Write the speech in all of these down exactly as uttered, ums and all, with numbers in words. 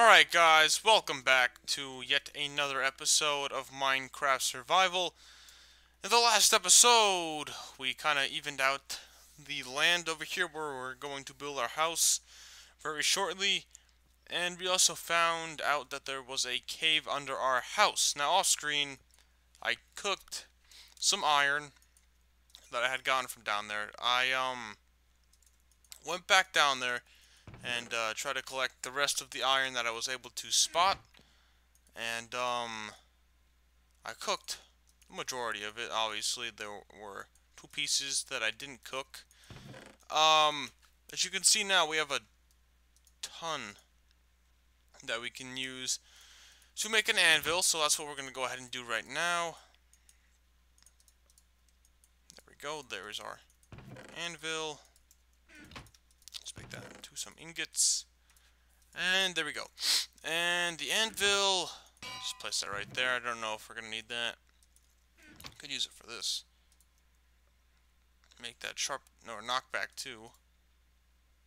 Alright guys, welcome back to yet another episode of Minecraft Survival. In the last episode, we kind of evened out the land over here where we're going to build our house very shortly. And we also found out that there was a cave under our house. Now off screen, I cooked some iron that I had gotten from down there. I um went back down there and uh, try to collect the rest of the iron that I was able to spot, and um, I cooked the majority of it. Obviously there were two pieces that I didn't cook. Um, as you can see now, we have a ton that we can use to make an anvil, so that's what we're gonna go ahead and do right now. There we go, there's our anvil. Make that into some ingots, and there we go. And the anvil, just place that right there. I don't know if we're gonna need that. Could use it for this. Make that sharp, no, knockback too.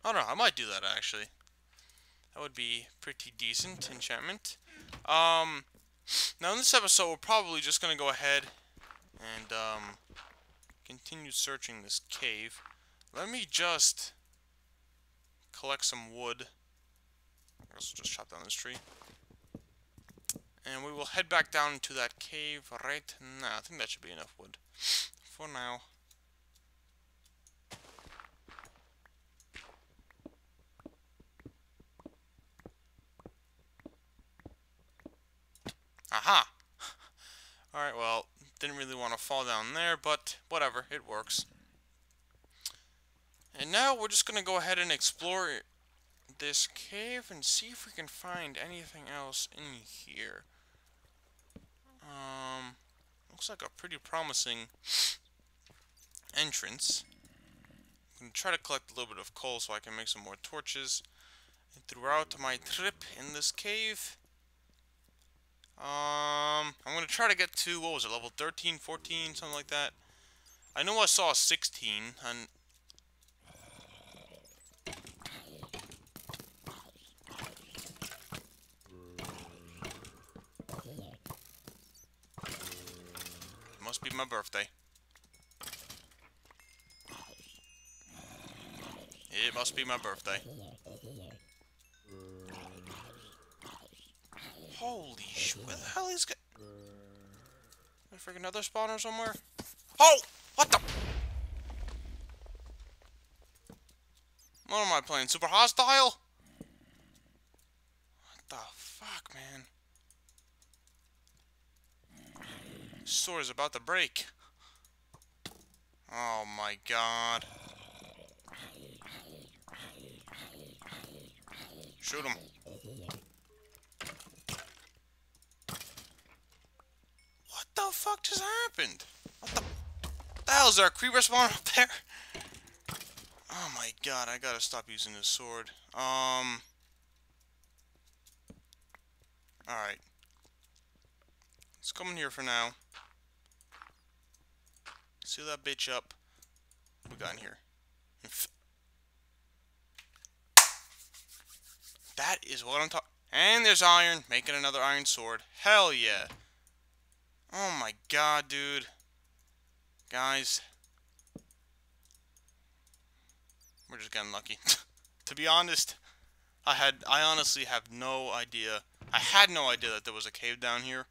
I don't know. I might do that actually. That would be pretty decent enchantment. Um, now in this episode, we're probably just gonna go ahead and um continue searching this cave. Let me just collect some wood. I'll just chop down this tree. And we will head back down to that cave right now. I think that should be enough wood for now. Aha! Alright, well, didn't really want to fall down there, but whatever, it works. And now we're just going to go ahead and explore this cave and see if we can find anything else in here. Um, looks like a pretty promising entrance. I'm going to try to collect a little bit of coal so I can make some more torches. And throughout my trip in this cave, um, I'm going to try to get to, what was it, level thirteen, fourteen, something like that. I know I saw sixteen, and must be my birthday. It must be my birthday. Holy shit, where the hell is it? There's freaking another spawner somewhere. Oh! What the? What am I playing? Super hostile? What the fuck, man? Sword is about to break. Oh my god. Shoot him. What the fuck just happened? What the, what the hell is there? A creeper spawn up there? Oh my god, I gotta stop using this sword. Um. Alright. Let's come in here for now. Seal that bitch up. What we got in here? That is what I'm talking. And there's iron. Making another iron sword. Hell yeah. Oh my god, dude. Guys. We're just getting lucky. To be honest, I had, I honestly have no idea. I had no idea that there was a cave down here.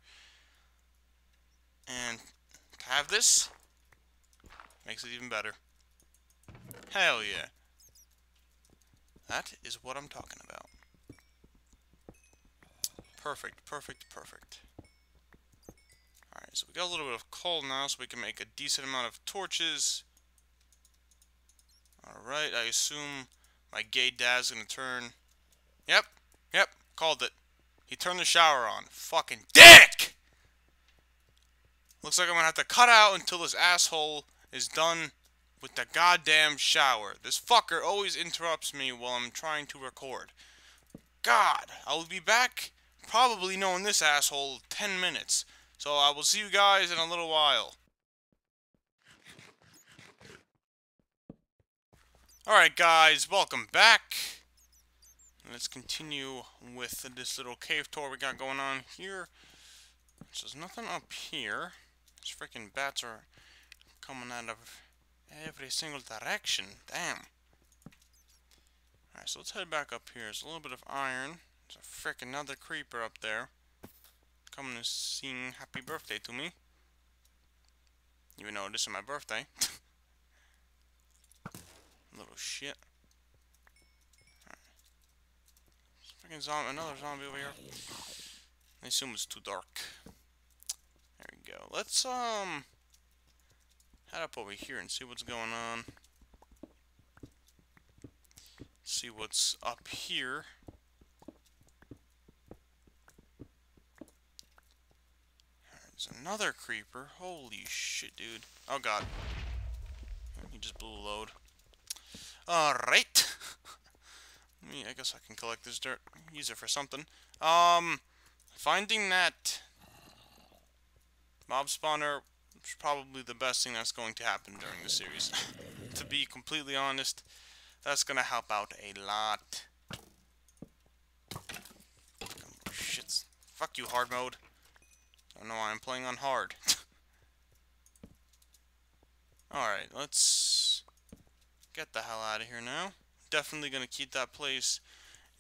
And to have this makes it even better. Hell yeah. That is what I'm talking about. Perfect, perfect, perfect. Alright, so we got a little bit of coal now, so we can make a decent amount of torches. Alright, I assume my gay dad's gonna turn... Yep, yep, called it. He turned the shower on. Fucking dick! Looks like I'm gonna have to cut out until this asshole is done with the goddamn shower. This fucker always interrupts me while I'm trying to record. God, I will be back probably knowing this asshole ten minutes. So I will see you guys in a little while. Alright guys, welcome back. Let's continue with this little cave tour we got going on here. So there's nothing up here. These freaking bats are coming out of every single direction. Damn. Alright, so let's head back up here. There's a little bit of iron. There's a freaking another creeper up there. Coming to sing happy birthday to me. Even though this is my birthday. Little shit. Freaking zombie, another zombie over here. I assume it's too dark. There we go. Let's, um, head up over here and see what's going on. See what's up here. There's another creeper. Holy shit, dude. Oh, God. He just blew a load. Alright. I guess I can collect this dirt. Use it for something. Um, finding that mob spawner is probably the best thing that's going to happen during the series. To be completely honest, that's going to help out a lot. Shit. Fuck you, hard mode. I don't know why I'm playing on hard. Alright, let's get the hell out of here now. Definitely gonna keep that place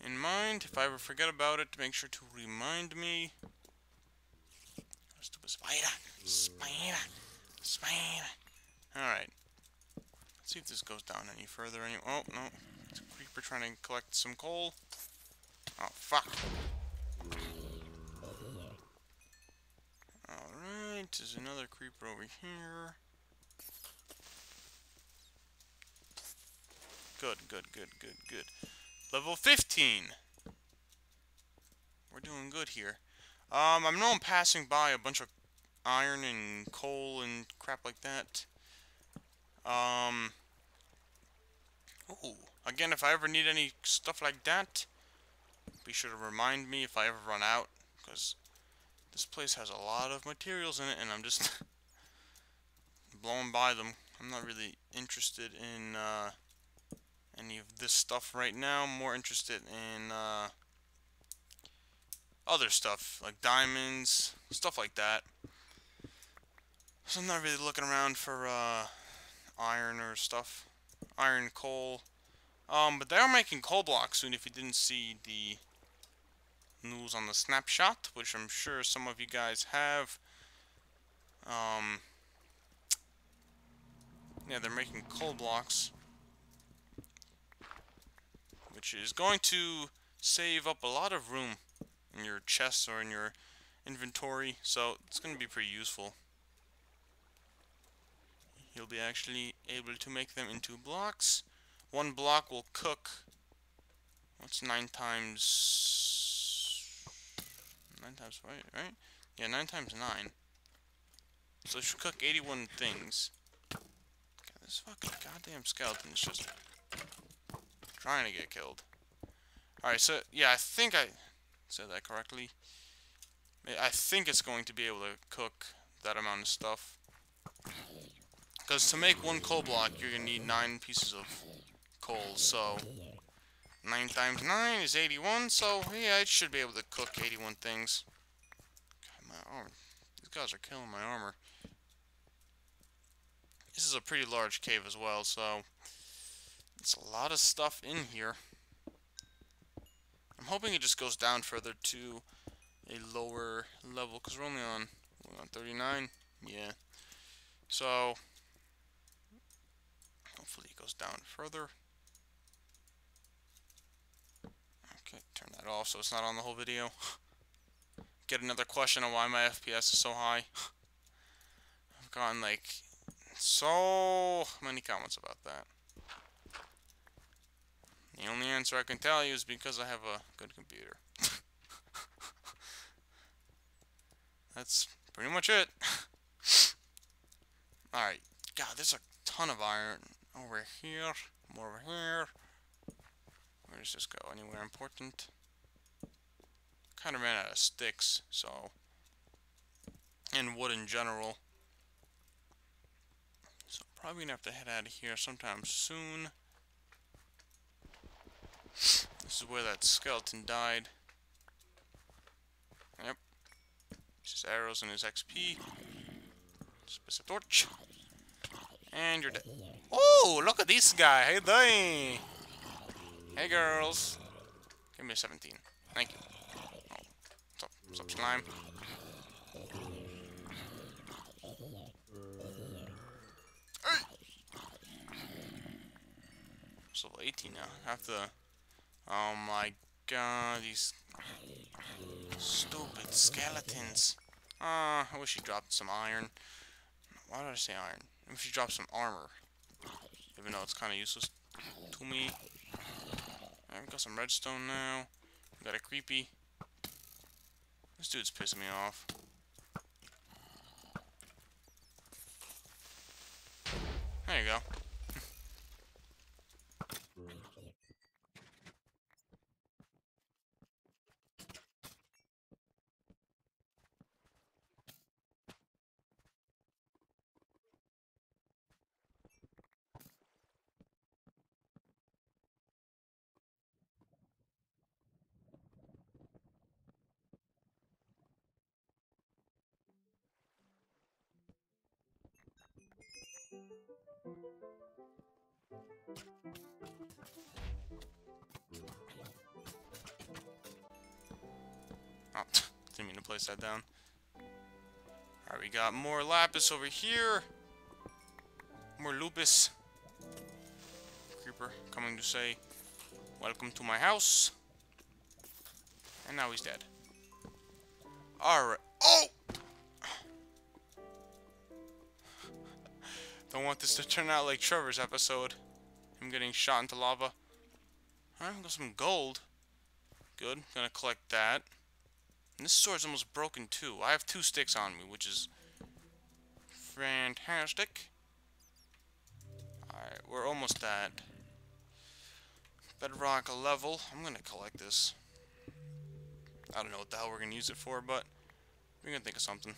in mind. If I ever forget about it, make sure to remind me. Stupid spider, spider, spider. All right. Let's see if this goes down any further. Any? Oh no, it's a creeper trying to collect some coal. Oh fuck. All right. There's another creeper over here. Good, good, good, good, good. Level fifteen. We're doing good here. Um, I know I'm passing by a bunch of iron and coal and crap like that. Um. Ooh. Again, if I ever need any stuff like that, be sure to remind me if I ever run out, because this place has a lot of materials in it, and I'm just blowing by them. I'm not really interested in, uh... any of this stuff right now. I'm more interested in uh, other stuff, like diamonds, stuff like that. So I'm not really looking around for uh, iron or stuff, iron, coal. Um, but they are making coal blocks soon, if you didn't see the news on the snapshot, which I'm sure some of you guys have. Um, yeah, they're making coal blocks, which is going to save up a lot of room in your chests or in your inventory, so it's going to be pretty useful. You'll be actually able to make them into blocks. One block will cook, what's nine times... Nine times, right? Right? Yeah, nine times nine. So it should cook eighty-one things. God, this fucking goddamn skeleton is just... trying to get killed. Alright, so, yeah, I think I said that correctly. I think it's going to be able to cook that amount of stuff. Because to make one coal block, you're going to need nine pieces of coal, so... nine times nine is eighty-one, so, yeah, it should be able to cook eighty-one things. God, my armor. These guys are killing my armor. This is a pretty large cave as well, so... it's a lot of stuff in here. I'm hoping it just goes down further to a lower level, because we're only on, we're on thirty-nine. Yeah. So, hopefully it goes down further. Okay, turn that off so it's not on the whole video. Get another question on why my F P S is so high. I've gotten, like, so many comments about that. The only answer I can tell you is because I have a good computer. That's pretty much it. Alright. God, there's a ton of iron over here. More over here. Where does this go? Anywhere important? Kind of ran out of sticks, so... and wood in general. So probably gonna have to head out of here sometime soon. This is where that skeleton died. Yep. Just arrows and his X P. Just press a torch. And you're dead. Oh, look at this guy. Hey, they. Hey, girls. Give me a seventeen. Thank you. Oh, what's up? What's up, slime? It's level eighteen now. I have to... Oh my god, these... stupid skeletons. Ah, uh, I wish he dropped some iron. Why did I say iron? I wish he dropped some armor. Even though it's kind of useless to me. I've got some redstone now. We got a creepy. This dude's pissing me off. There you go. Oh, didn't mean to place that down. Alright, we got more lapis over here. More lupus. Creeper coming to say, welcome to my house. And now he's dead. Alright. Oh! Don't want this to turn out like Trevor's episode. Him getting shot into lava. Alright, we got some gold. Good. Gonna collect that. And this sword's almost broken too. I have two sticks on me, which is fantastic. Alright, we're almost at bedrock level. I'm gonna collect this. I don't know what the hell we're gonna use it for, but we're gonna think of something.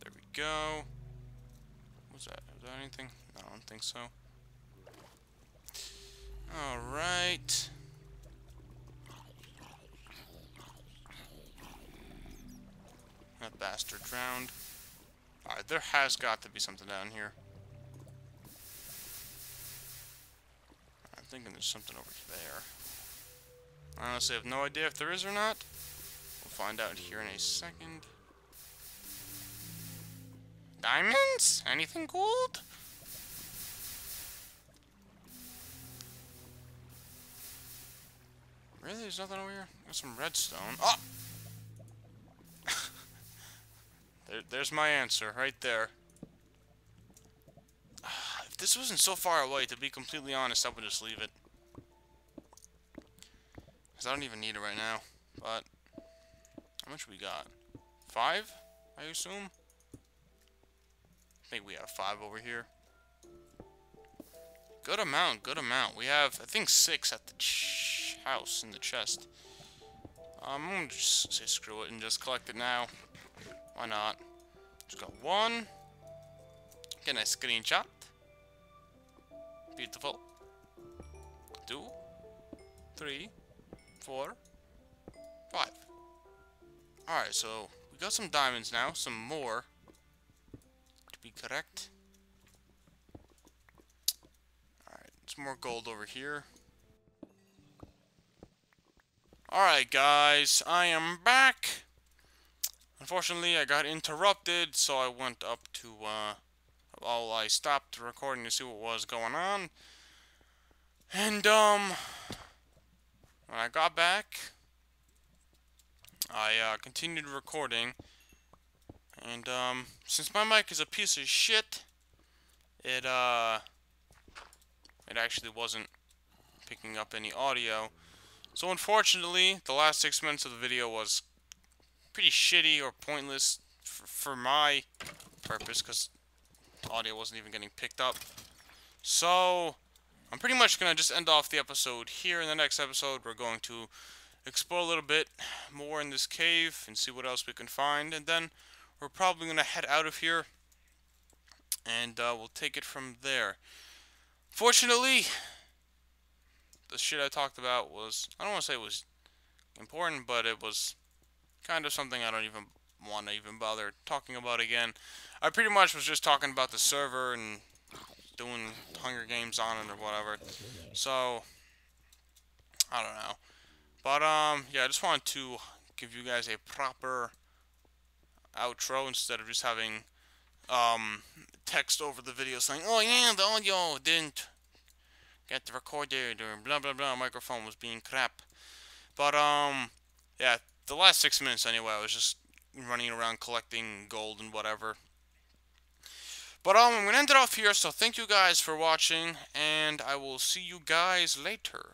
There we go. What's that? Is that anything? No, I don't think so. Alright. That bastard drowned. Alright, there has got to be something down here. I'm thinking there's something over there. I honestly have no idea if there is or not. We'll find out here in a second. Diamonds? Anything gold? Really? There's nothing over here? Got some redstone. Oh! there, there's my answer, right there. If this wasn't so far away, to be completely honest, I would just leave it. Because I don't even need it right now. But, how much we got? Five, I assume? I think we have five over here. Good amount, good amount. We have, I think, six at the ch house in the chest. Um, I'm gonna just say screw it and just collect it now. Why not? Just got one. Get a nice screenshot. Beautiful. Two. Three. Four. Five. Alright, so we got some diamonds now. Some more. To be correct. More gold over here. Alright guys, I am back. Unfortunately, I got interrupted, so I went up to, uh, well, I stopped recording to see what was going on. And, um, when I got back, I, uh, continued recording. And, um, since my mic is a piece of shit, it, uh, It actually wasn't picking up any audio. So unfortunately, the last six minutes of the video was pretty shitty or pointless for, for my purpose, because audio wasn't even getting picked up. So I'm pretty much going to just end off the episode here. In the next episode, we're going to explore a little bit more in this cave and see what else we can find. And then we're probably going to head out of here and uh, we'll take it from there. Fortunately, the shit I talked about was, I don't want to say it was important, but it was kind of something I don't even want to even bother talking about again. I pretty much was just talking about the server and doing Hunger Games on it or whatever. So, I don't know. But, um, yeah, I just wanted to give you guys a proper outro instead of just having, um, text over the video saying, oh yeah, the audio didn't get recorded or blah blah blah, microphone was being crap. But, um, yeah, the last six minutes anyway, I was just running around collecting gold and whatever. But, um, I'm gonna end it off here, so thank you guys for watching, and I will see you guys later.